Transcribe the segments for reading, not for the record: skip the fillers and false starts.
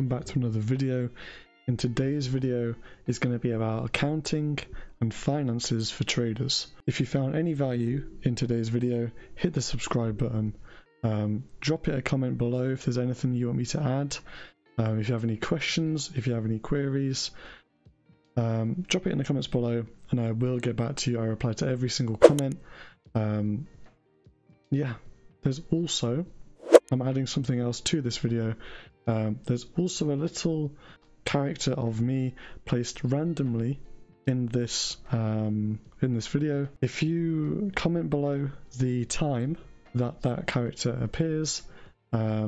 welcome back to another video, and today's video is going to be about accounting and finances for traders. If you found any value in today's video, hit the subscribe button, drop it a comment below if there's anything you want me to add, if you have any questions, if you have any queries, drop it in the comments below and I will get back to you. I reply to every single comment. Yeah, there's also, I'm adding something else to this video. There's also a little character of me placed randomly in this video. If you comment below the time that that character appears, I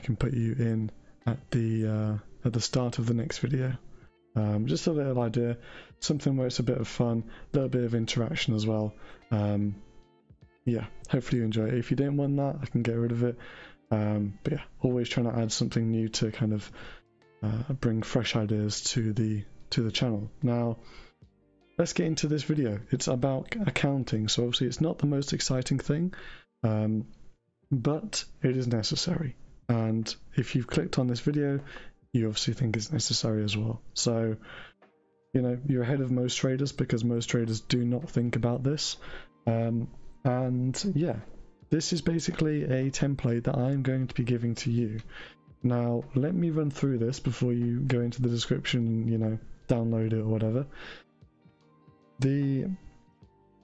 can put you in at the start of the next video. Just a little idea, something where it's a bit of fun, a little bit of interaction as well. Yeah, hopefully you enjoy it. If you didn't want that, I can get rid of it. But yeah, always trying to add something new to kind of bring fresh ideas to the channel. Now, let's get into this video. It's about accounting, so obviously it's not the most exciting thing, but it is necessary. And if you've clicked on this video, you obviously think it's necessary as well. So, you know, you're ahead of most traders because most traders do not think about this. And yeah, this is basically a template that I'm going to be giving to you. Now, let me run through this before you go into the description and, you know, download it or whatever. The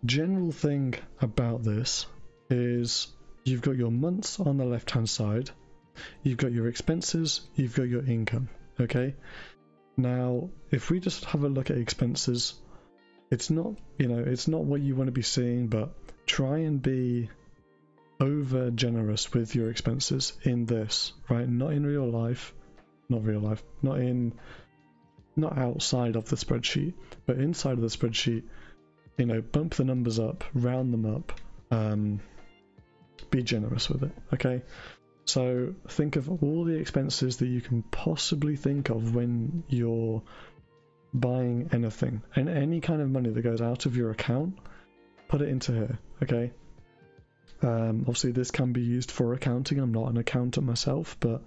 general thing about this is you've got your months on the left-hand side, you've got your expenses, you've got your income, okay? Now, if we just have a look at expenses, it's not, you know, it's not what you want to be seeing, but try and be over generous with your expenses in this, right? Not in real life, not outside of the spreadsheet, but inside of the spreadsheet, you know, bump the numbers up, round them up, be generous with it, okay? So think of all the expenses that you can possibly think of when you're buying anything, and any kind of money that goes out of your account, put it into here, okay? Obviously this can be used for accounting. I'm not an accountant myself, but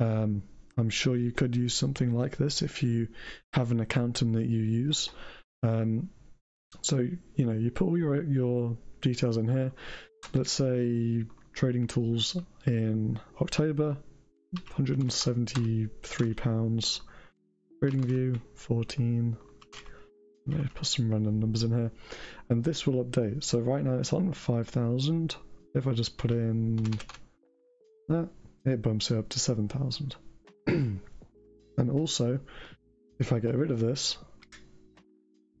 I'm sure you could use something like this if you have an accountant that you use. So, you know, you put all your details in here. Let's say trading tools in October, £173, trading view 14. Put some random numbers in here, and this will update. So right now it's on 5,000. If I just put in that, it bumps it up to 7,000. And also, if I get rid of this,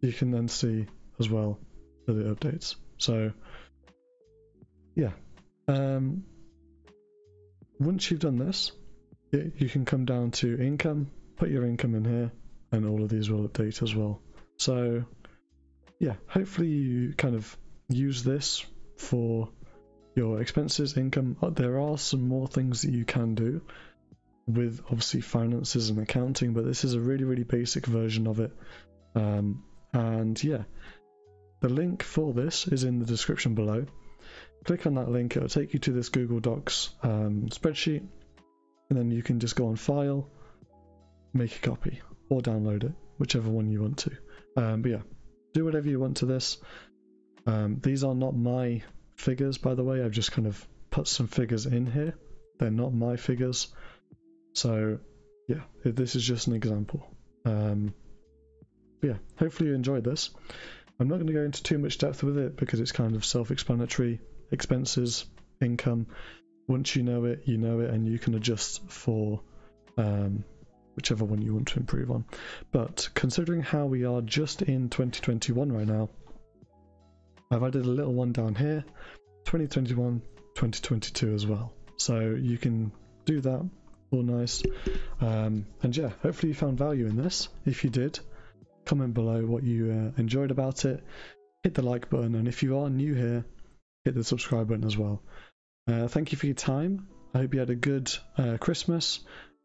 you can then see as well that it updates. So yeah, once you've done this, you can come down to income, put your income in here, and all of these will update as well. So yeah, hopefully you kind of use this for your expenses, income. There are some more things that you can do with obviously finances and accounting, but this is a really, really basic version of it. And yeah, the link for this is in the description below. Click on that link, it'll take you to this Google Docs spreadsheet, and then you can just go on file, make a copy, or download it, whichever one you want to. But yeah, do whatever you want to this. These are not my figures, by the way. I've just kind of put some figures in here. They're not my figures. So yeah, this is just an example. But yeah, hopefully you enjoyed this. I'm not going to go into too much depth with it because it's kind of self-explanatory. Expenses, income. Once you know it, and you can adjust for whichever one you want to improve on. But considering how we are just in 2021 right now, I've added a little one down here, 2021, 2022 as well. So you can do that, all nice. And yeah, hopefully you found value in this. If you did, comment below what you enjoyed about it, hit the like button, and if you are new here, hit the subscribe button as well. Thank you for your time. I hope you had a good Christmas,